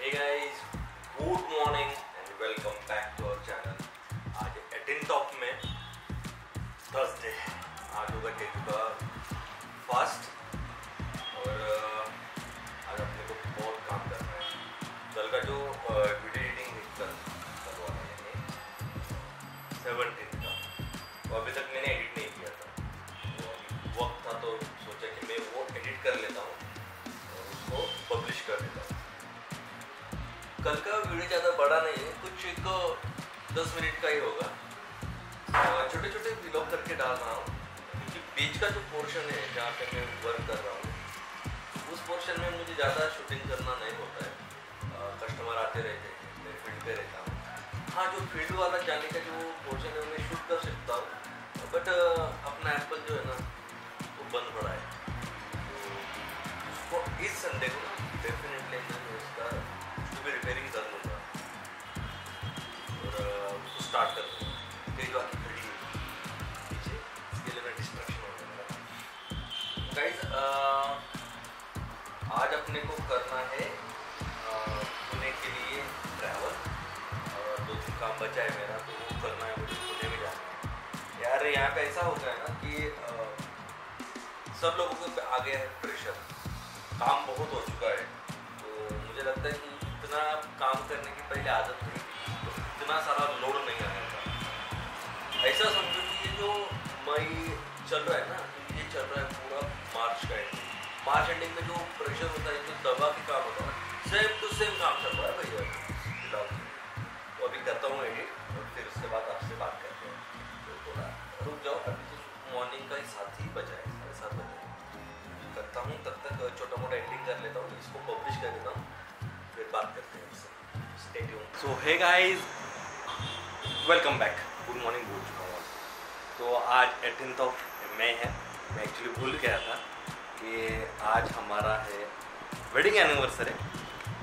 Hey guys, good morning and welcome back to our channel. आज eighteen top में Thursday, आज होगा day का फर्स्ट और आज अपने को बहुत काम करना है। कल का जो वीडियो एडिटिंग करवाना है 17 का, तो अभी तक मैंने एडिट नहीं किया था। तो वक्त था तो सोचा कि मैं वो एडिट कर लेता हूँ और उसको पब्लिश कर देता हूँ। कल का वीडियो ज़्यादा बड़ा नहीं है, कुछ एक 10 मिनट का ही होगा। छोटे छोटे व्लॉग करके डाल रहा हूँ, क्योंकि बीच का जो पोर्शन है जहाँ पे मैं वर्क कर रहा हूँ उस पोर्शन में मुझे ज़्यादा शूटिंग करना नहीं होता है। कस्टमर आते रहते हैं, मैं फील्ड पे रहता हूँ। हाँ, जो फील्ड वाला जाने का जो पोर्शन है मैं शूट कर सकता हूँ, बट अपना एप्पल जो है ना वो बंद पड़ा है। उसको इस संडे को डेफिनेटली उसका रिपेयरिंग कर लूँगा और स्टार्ट कर दूँगा। मेरी बाकी खड़ी पीछे, इसके लिए मैं डिस्ट्रक्शन हो जाऊँगा। गाइज, आज अपने को करना है पुणे के लिए ट्रैवल। 2-3 काम बचा है मेरा, तो वो करना है, मुझे पुणे में जाना है। यार यहाँ पे ऐसा होता है ना कि सब लोगों को आ गया है प्रेशर, काम बहुत हो चुका है। तो मुझे लगता है कि इतना काम करने की पहले आदत थी तो इतना सारा लोड नहीं आया था। ऐसा समझो कि ये जो मई चल रहा है ना, ये चल रहा है पूरा मार्च का एंडिंग। मार्च एंडिंग में जो प्रेशर होता है, जो दबा के काम होता है, सेम टू सेम काम चल रहा है भैया फिलहाल। तो अभी करता हूँ एडिट और फिर उसके बाद आपसे बात करते हैं। तो थोड़ा रुक जाओ, अभी तो मॉर्निंग का 7:30 बजे करता हूँ। तब तक छोटा मोटा एडिटिंग कर लेता हूँ, इसको पब्लिश कर देता हूँ, फिर बात करते हैं उससे। Stay tuned. So hey guys, welcome back. Good morning बोल चुका हूँ। तो आज 18 मई है। मैं एक्चुअली भूल गया था कि आज हमारा है वेडिंग एनिवर्सरी।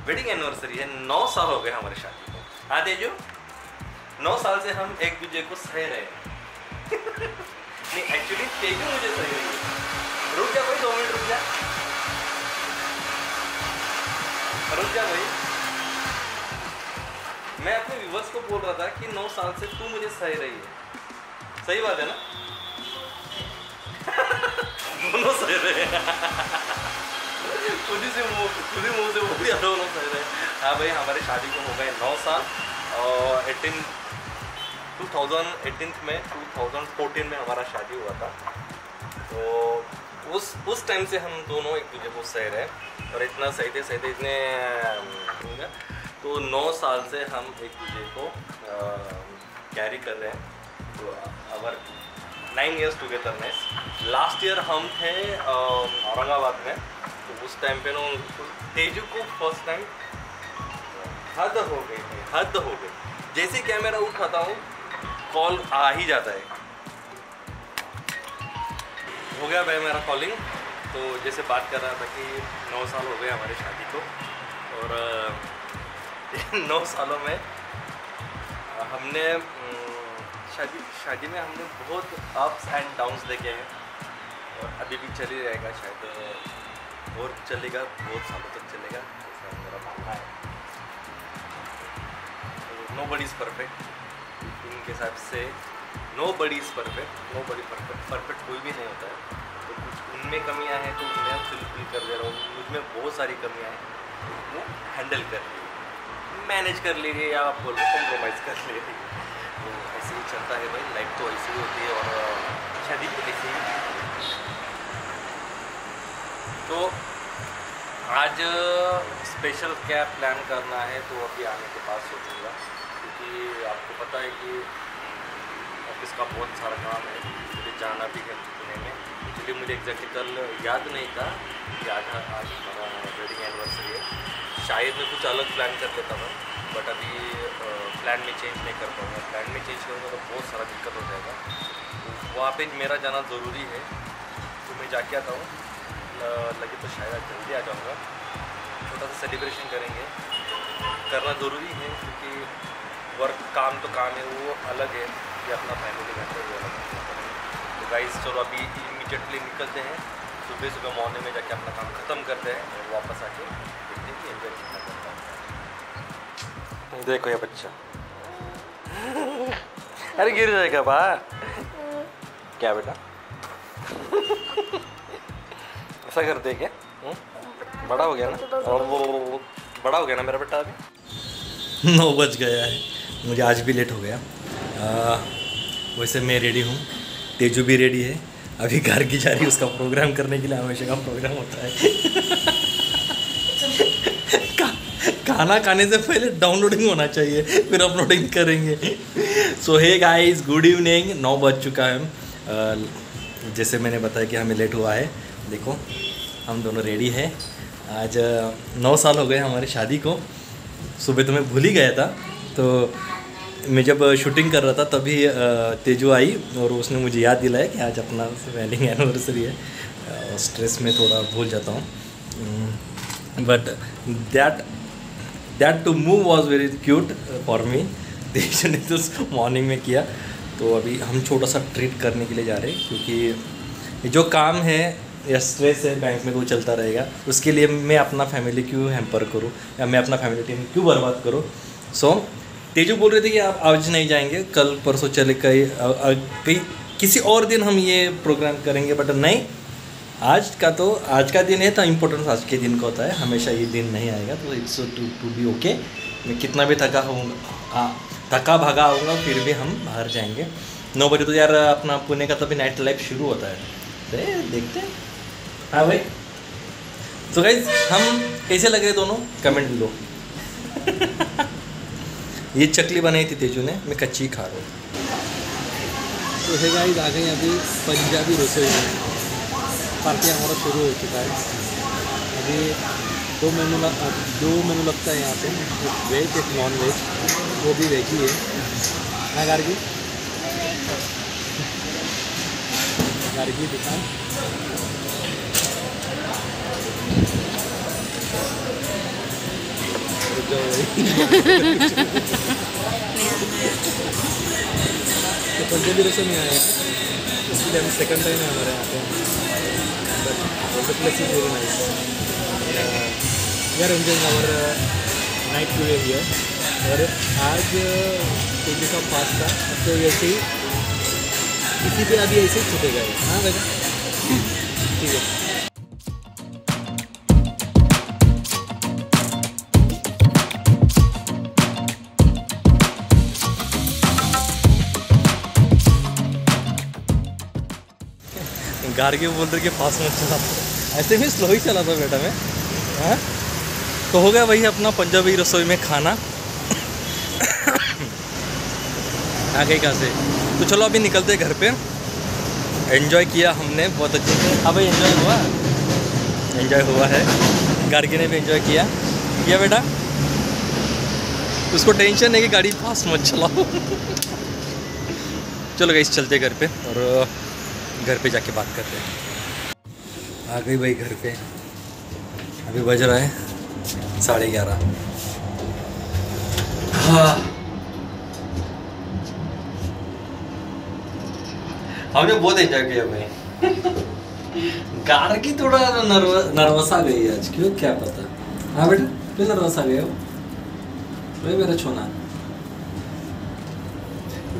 वेडिंग एनिवर्सरी है, 9 साल हो गए हमारी शादी को। हाँ तेजो, 9 साल से हम एक दूसरे को सह रहे हैं। नहीं, एक्चुअली तेजो मुझे सही रही है। रुक जा भाई, 2 मिनट रुक जा, रुक जा भाई। मैं अपने व्यूवर्स को बोल रहा था कि 9 साल से तू मुझे सही रही है। सही बात है ना? दोनों सही रहे। खुद ही मुँह से वो भी दोनों सही रहे। हाँ भाई, हमारी शादी को हो गए 9 साल और 2014 में हमारा शादी हुआ था। तो उस टाइम से हम दोनों एक दूसरे को सह रहे और इतना सही थे इतने। तो 9 साल से हम एक दूसरे को कैरी कर रहे हैं। तो our 9 years togetherness. Last year हम थे औरंगाबाद में, तो उस टाइम पे ना तेजू को फर्स्ट टाइम हद हो गई। जैसे कैमरा उठाता हूँ कॉल आ ही जाता है। हो गया भाई मेरा कॉलिंग। तो जैसे बात कर रहा था कि 9 साल हो गए हमारी शादी को और 9 सालों में हमने शादी में हमने बहुत अप्स एंड डाउन्स देखे हैं और अभी भी चल ही रहेगा, शायद और चलेगा, बहुत सालों तक चलेगा, ऐसा मेरा मानना है। नोबडी इज़ परफेक्ट इनके हिसाब से। नो बडी परफेक्ट कोई भी नहीं होता है। तो कुछ उनमें कमियां हैं तो मैं फुलफिल कर दे रहा हूँ। मुझमें बहुत सारी कमियां हैं, वो हैंडल कर लीजिए, मैनेज कर लीजिए, या आप बोलो कॉम्प्रोमाइज़ कर लीजिए। तो ऐसे ही चलता है भाई, लाइफ तो ऐसी ही होती है और शादी भी ऐसी ही। तो आज स्पेशल क्या प्लान करना है तो अभी आने के बाद सोचूँगा, क्योंकि आपको पता है कि इसका बहुत सारा काम है, मुझे जाना भी है पुणे में। एक्चुअली मुझे एग्जैक्टली कल याद नहीं था कि आज हमारा वेडिंग एनिवर्सरी है। शायद मैं कुछ अलग प्लान कर लेता था, बट अभी प्लान में चेंज नहीं कर पाऊँगा। प्लान में चेंज करूँगा तो बहुत सारा दिक्कत हो जाएगा। तो वहाँ पर मेरा जाना ज़रूरी है, तो मैं जाके आता हूँ। लगे तो शायद जल्दी आ जाऊँगा। छोटा सा सेलिब्रेशन करेंगे, करना ज़रूरी है, क्योंकि वर्क काम तो काम है, वो अलग है, ये अपना फैमिली मैटर हुआ। तो गाइस चलो अभी इमीडिएटली निकलते हैं, सुबह मॉर्निंग में जाके अपना काम ख़त्म करते हैं और वापस आके देखते हैं कि एंजॉय कितना करता है। देखो ये बच्चा अरे गिर जाएगा बाहर। क्या बेटा ऐसा करते है क्या? बड़ा हो गया ना, और वो बड़ा हो गया ना मेरा बेटा। अभी 9 बज गया है, मुझे आज भी लेट हो गया। वैसे मैं रेडी हूँ, तेजू भी रेडी है। अभी घर की जा रही है, उसका प्रोग्राम करने के लिए हमेशा का प्रोग्राम होता है। खाना खाने से पहले डाउनलोडिंग होना चाहिए, फिर अपलोडिंग करेंगे। So hey guys, good evening. 9 बज चुका है। जैसे मैंने बताया कि हमें लेट हुआ है। देखो हम दोनों रेडी हैं। आज 9 साल हो गए हमारी शादी को। सुबह तो मैं भूल ही गया था। तो मैं जब शूटिंग कर रहा था तभी तेजू आई और उसने मुझे याद दिलाया कि आज अपना वेडिंग एनिवर्सरी है। स्ट्रेस में थोड़ा भूल जाता हूँ, but that to move was very cute for me. Teju ने तो मॉर्निंग में किया। तो अभी हम छोटा सा ट्रीट करने के लिए जा रहे हैं, क्योंकि जो काम है या स्ट्रेस है बैंक में वो चलता रहेगा। उसके लिए मैं अपना फैमिली क्यों हैम्पर करूँ, या मैं अपना फैमिली टाइम क्यों बर्बाद करूँ। सो तेजू बोल रहे थे कि आप आज नहीं जाएंगे, कल परसों चले, कहीं किसी और दिन हम ये प्रोग्राम करेंगे, बट नहीं, आज का दिन है तो इम्पोर्टेंस आज के दिन का होता है, हमेशा ये दिन नहीं आएगा। तो इट्स टू बी ओके। मैं कितना भी थका भागा होगा फिर भी हम बाहर जाएंगे। 9 बजे तो यार अपना पुणे का तभी नाइट लाइफ शुरू होता है, तो देखते हैं। हाँ भाई, तो गाइज हम कैसे लग रहे दोनों कमेंट लो। ये चकली बनाई थी तेजू ने, मैं कच्ची खा रहा हूँ। तो है गाइस, आ गए अभी पंजाबी रसोई में। पार्टी हमारा शुरू हो चुका है। अभी दो मेनू लगता है यहाँ पे, एक वेज एक नॉन वेज, वो भी वेज ही है ना। गार्गी दुकान तो पंजाबी रसोई में आया, इसलिए हम सेकंड टाइम है हमारे यहाँ पे। Place is very nice. We are enjoying our night to here. और आज तेजू का पास्ता, तो वैसे ही इसी पे अभी ऐसे ही छूटेगा। हाँ भाई, ठीक है। गार्गी बोल रहे कि फास्ट में चला था, ऐसे भी स्लो ही चला था बेटा मैं। हाँ तो हो गया वही अपना पंजाबी रसोई में खाना। आ गई कहाँ से। तो चलो अभी निकलते घर पे। एंजॉय किया हमने बहुत अच्छे। हाँ भाई, एंजॉय हुआ है। गार्गी ने भी एंजॉय किया बेटा। उसको टेंशन है कि गाड़ी फास्ट मत चलाओ। चलो गाइस, चलते घर पे और घर पे जाके बात करते हैं। आ गई भाई घर पे। अभी बज रहा है 11:30। हाँ, हमने बहुत एंजॉय किया भाई। गार्गी थोड़ा नर्वस आ गई आज, क्यों क्या पता। हाँ बेटा, क्यों नर्वस आ गए हो भाई मेरा छोना।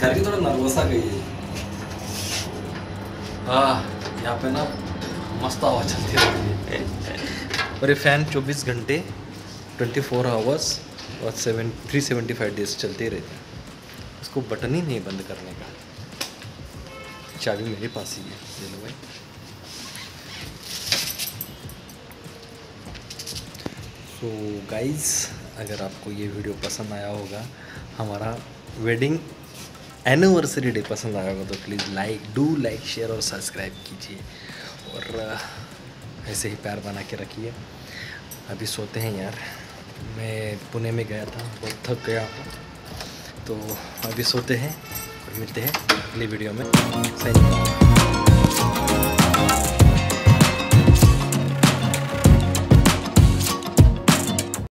गार्गी थोड़ा नर्वस आ गई है। यहाँ पे ना मस्त हवा चलती रहती है। और ये फ़ैन 24 घंटे 24 आवर्स और 375 डेज चलते रहते हैं। उसको बटन ही नहीं बंद करने का। चाबी मेरे पास ही है, ले लो भाई। सो गाइज, अगर आपको ये वीडियो पसंद आया होगा, हमारा वेडिंग एनिवर्सरी डे पसंद आया होगा, तो प्लीज़ लाइक शेयर और सब्सक्राइब कीजिए। और ऐसे ही प्यार बना के रखिए। अभी सोते हैं यार, मैं पुणे में गया था, बहुत थक गया था। तो अभी सोते हैं और मिलते हैं अगली वीडियो में। Thank you.